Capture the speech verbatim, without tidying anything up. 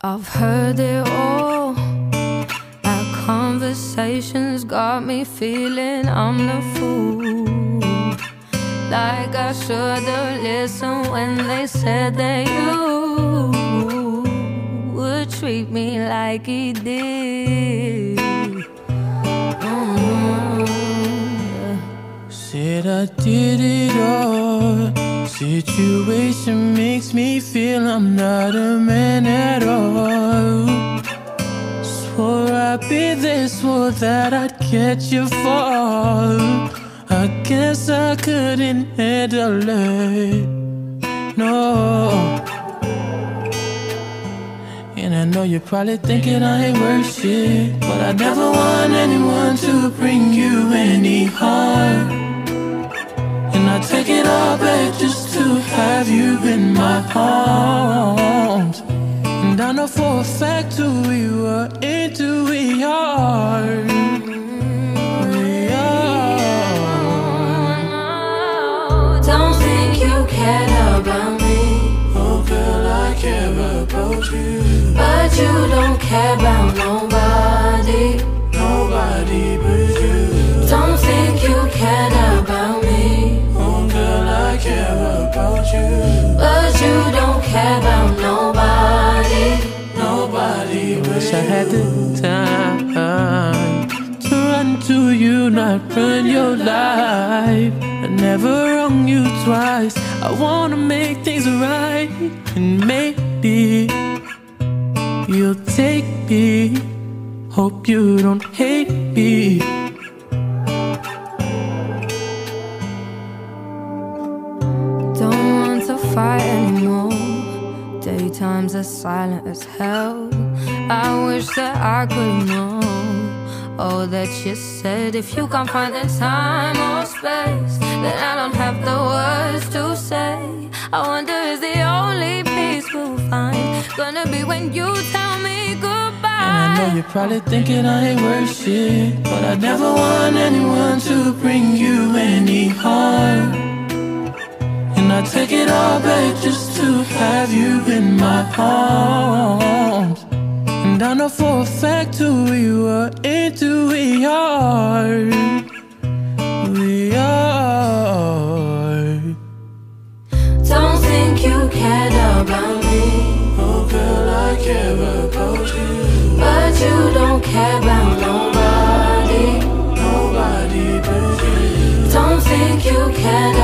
I've heard it all. Our conversations got me feeling I'm the fool. Like I should've listened when they said that you would treat me like he did. Mm-hmm. Said I did it all. Situation makes me feel I'm not a man at all. Swore I'd be there, swore that I'd catch your fall. I guess I couldn't handle it, no. And I know you're probably thinking I ain't worth shit, but I never want anyone to bring you any harm. I take it all back just to have you in my arms. And I know for a fact who we were into, we are. We are. Don't think you care about me. Oh girl, I care about you. But you don't care about nobody. Nobody but you. Don't think you care about me. I care about you, but you don't care about nobody. Nobody but you. Wish I had the time to run to you, not run your life. I never wronged you twice. I wanna make things right, and maybe you'll take me. Hope you don't hate me. Fight anymore. Daytimes are silent as hell. I wish that I could know all that you said. If you can't find the time or space, then I don't have the words to say. I wonder is the only peace we'll find gonna be when you tell me goodbye. And I know you're probably thinking I ain't worth shit, but I never want anyone to bring you any harm. I take it all back just to have you in my arms. And I know for a fact who we were into, we are. We are. Don't think you cared about me. Oh girl, I care about you. But you don't care about nobody. Nobody but you. Don't think you cared about me.